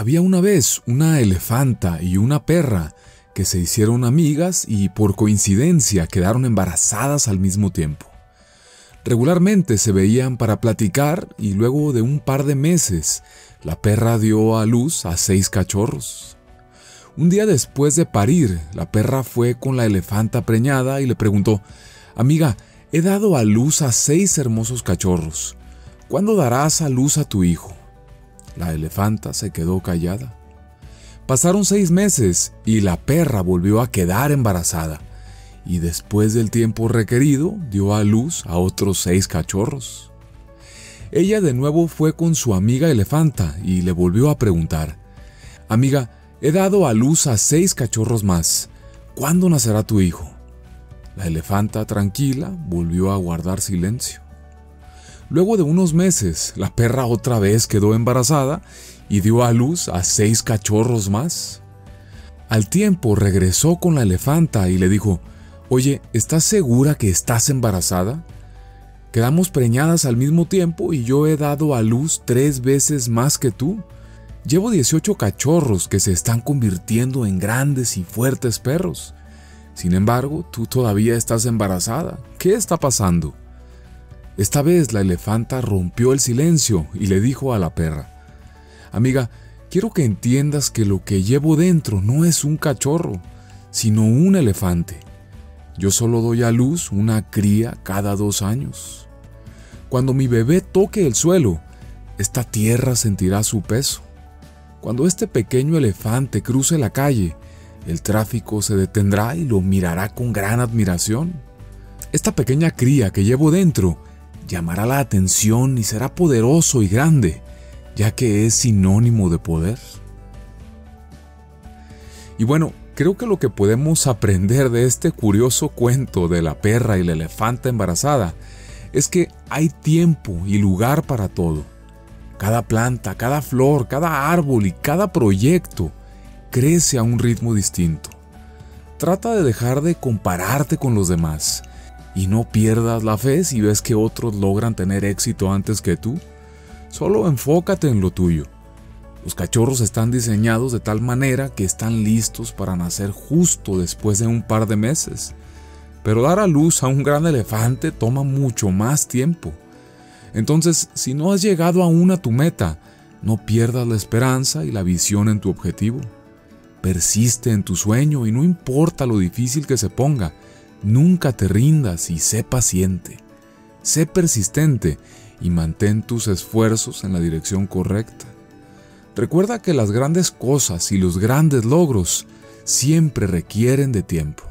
Había una vez una elefanta y una perra que se hicieron amigas y por coincidencia quedaron embarazadas al mismo tiempo. Regularmente se veían para platicar y luego de un par de meses la perra dio a luz a 6 cachorros. Un día después de parir, la perra fue con la elefanta preñada y le preguntó: «Amiga, he dado a luz a 6 hermosos cachorros. ¿Cuándo darás a luz a tu hijo?». La elefanta se quedó callada. Pasaron 6 meses y la perra volvió a quedar embarazada, y después del tiempo requerido dio a luz a otros 6 cachorros. Ella de nuevo fue con su amiga elefanta y le volvió a preguntar: «Amiga, he dado a luz a 6 cachorros más. ¿Cuándo nacerá tu hijo?». La elefanta, tranquila, volvió a guardar silencio. Luego de unos meses, la perra otra vez quedó embarazada y dio a luz a 6 cachorros más. Al tiempo regresó con la elefanta y le dijo: «Oye, ¿estás segura que estás embarazada? Quedamos preñadas al mismo tiempo y yo he dado a luz 3 veces más que tú. Llevo 18 cachorros que se están convirtiendo en grandes y fuertes perros. Sin embargo, tú todavía estás embarazada. ¿Qué está pasando?». Esta vez la elefanta rompió el silencio y le dijo a la perra: «Amiga, quiero que entiendas que lo que llevo dentro no es un cachorro, sino un elefante. Yo solo doy a luz una cría cada 2 años. Cuando mi bebé toque el suelo, esta tierra sentirá su peso. Cuando este pequeño elefante cruce la calle, el tráfico se detendrá y lo mirará con gran admiración. Esta pequeña cría que llevo dentro llamará la atención y será poderoso y grande, ya que es sinónimo de poder». Y bueno, creo que lo que podemos aprender de este curioso cuento de la perra y la elefanta embarazada es que hay tiempo y lugar para todo. Cada planta, cada flor, cada árbol y cada proyecto crece a un ritmo distinto. Trata de dejar de compararte con los demás. Y no pierdas la fe si ves que otros logran tener éxito antes que tú. Solo enfócate en lo tuyo. Los cachorros están diseñados de tal manera que están listos para nacer justo después de un par de meses. Pero dar a luz a un gran elefante toma mucho más tiempo. Entonces, si no has llegado aún a tu meta, no pierdas la esperanza y la visión en tu objetivo. Persiste en tu sueño y no importa lo difícil que se ponga. Nunca te rindas y sé paciente, sé persistente y mantén tus esfuerzos en la dirección correcta. Recuerda que las grandes cosas y los grandes logros siempre requieren de tiempo.